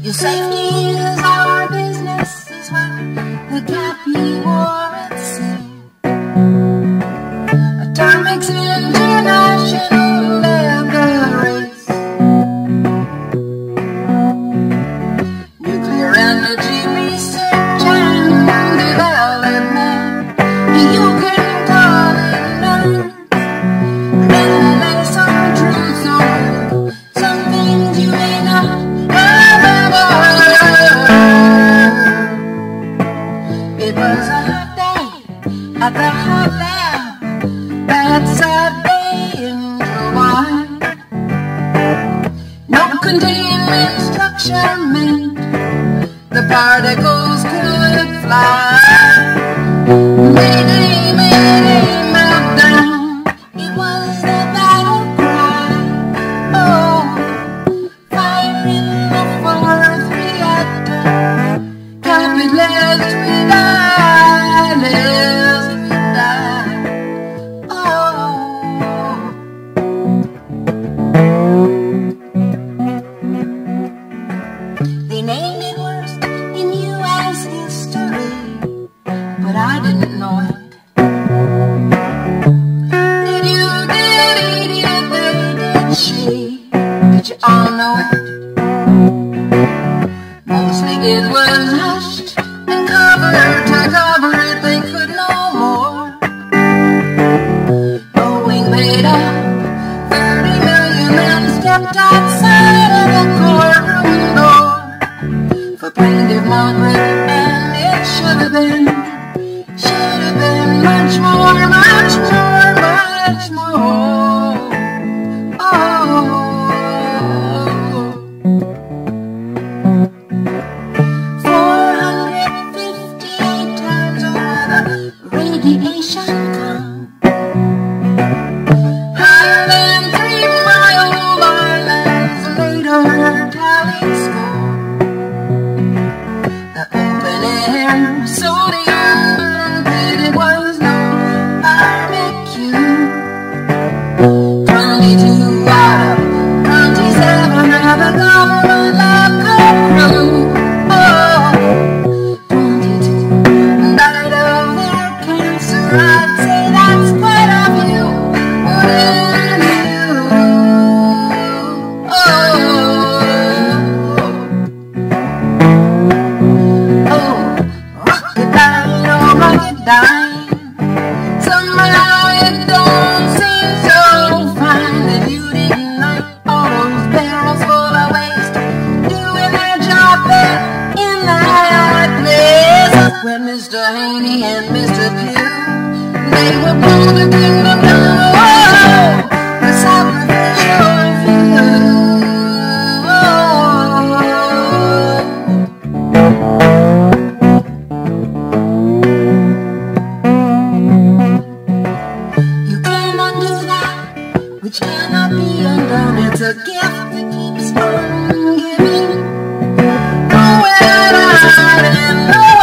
Your safety is our business, is where the Cappy War at sea. Atomics International led the race. Nuclear energy research and development. You can call it none. There are some truths or some things you may not. It was a hot day at the hot lab, that Saturday in July. No containment structure meant the particles could fly. Mayday, mayday, meltdown, it was the battle cry. Oh, fire in the fourth reactor, capitalists we die. I didn't know it. Did you, did he, did they, did she? Did you all know it? Mostly it was hushed and covered to cover it. They could no more. Boeing made up 30 million men stepped outside of the courtroom door for plaintiff Margaret, and it should have been. Much more, much more, much more. Oh, 458 times over the radiation come. Higher than 3 mile islands later tally score. The open air sodium. It was no barbecue. 22 out of 27 of the government lab crew. Oh, 22 died of their cancer. I'd say that's quite a few, wouldn't you? Oh, oh, rocket down, oh, rocket down. Somehow it don't seem so fine that you didn't like all those barrels full of waste doing their job there in that place. When Mr. Haney and Mr. Pugh, they were born to kingdom come. Oh, the sacrificial few. Which cannot be undone, it's a gift that keeps on giving. Go out and